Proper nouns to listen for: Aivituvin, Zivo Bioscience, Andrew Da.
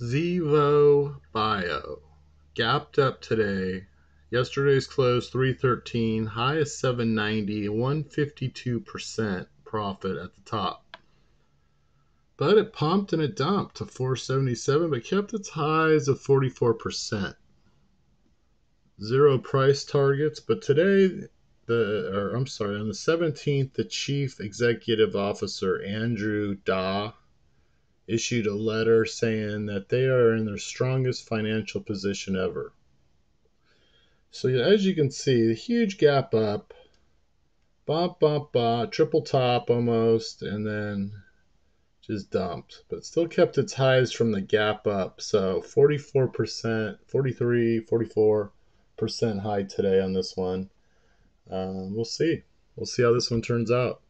Zivo Bio, gapped up today. Yesterday's close 313, high is 790, 152% profit at the top. But it pumped and it dumped to 477, but kept its highs of 44%. Zero price targets, but today, on the 17th, the Chief Executive Officer, Andrew Da, issued a letter saying that they are in their strongest financial position ever. So as you can see, the huge gap up, bop, bop, bop, triple top almost, and then just dumped, but still kept its highs from the gap up. So 44%, 43, 44% high today on this one. We'll see how this one turns out.